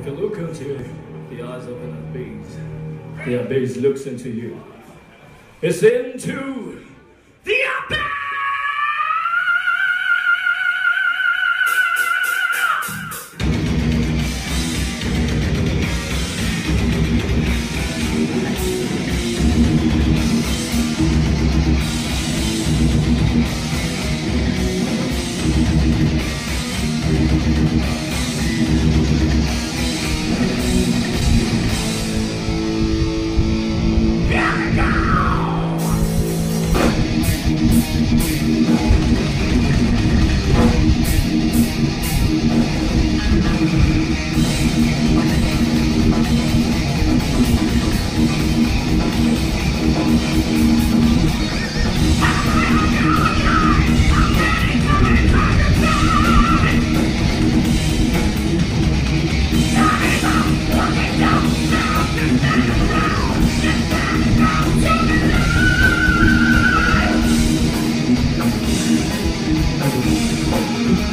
If you look into it, the eyes of an abyss, the abyss looks into you. It's into the abyss!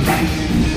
Thank you.